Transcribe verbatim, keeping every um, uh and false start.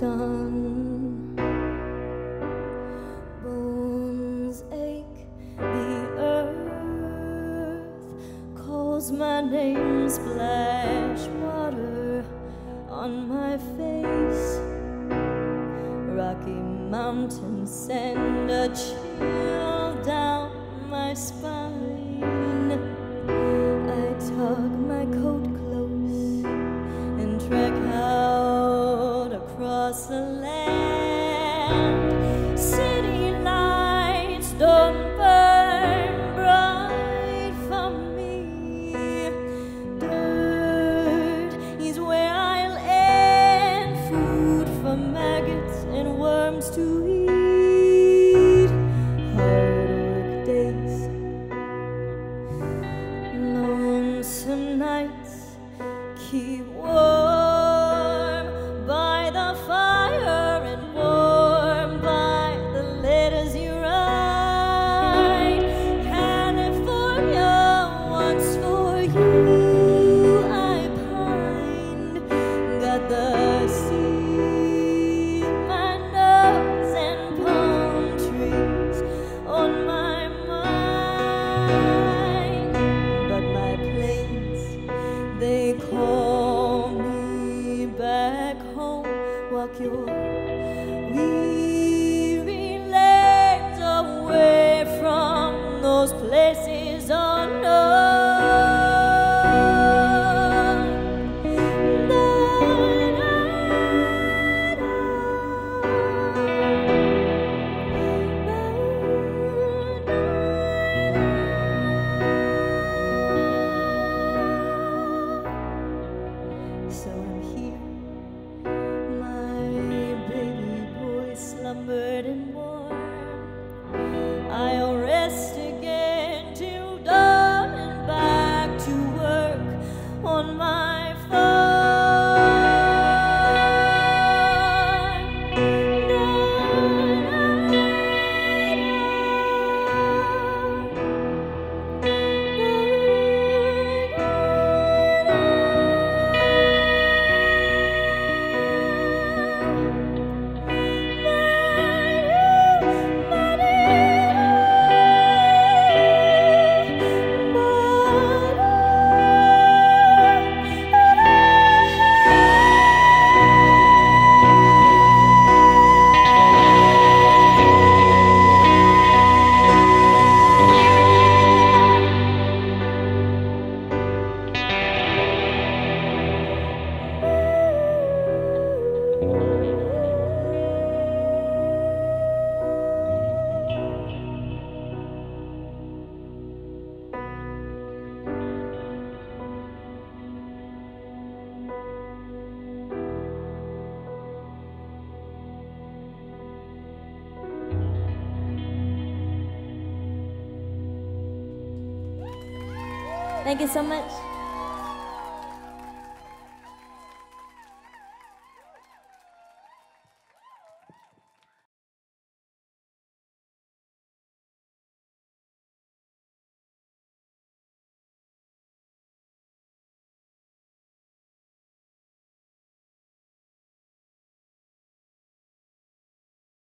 done. Bones ache, the earth calls my name, splash water on my face. Rocky mountains send a chill down my spine. I tug my coat close and trek out across the land. City lights don't burn bright for me. Dirt is where I'll end, food for maggots and worms to eat. Hard work days, lonesome nights keep warm by the fire and warm by the letters you write. California, once for you I pined. Got the sea, my nose, and palm trees on my mind. But my plains, they call me back home. Walk your weary legs away from those places unknown. So I'm here, my baby boy slumbered and warm. I'll rest again till dawn and back to work on my thank you so much.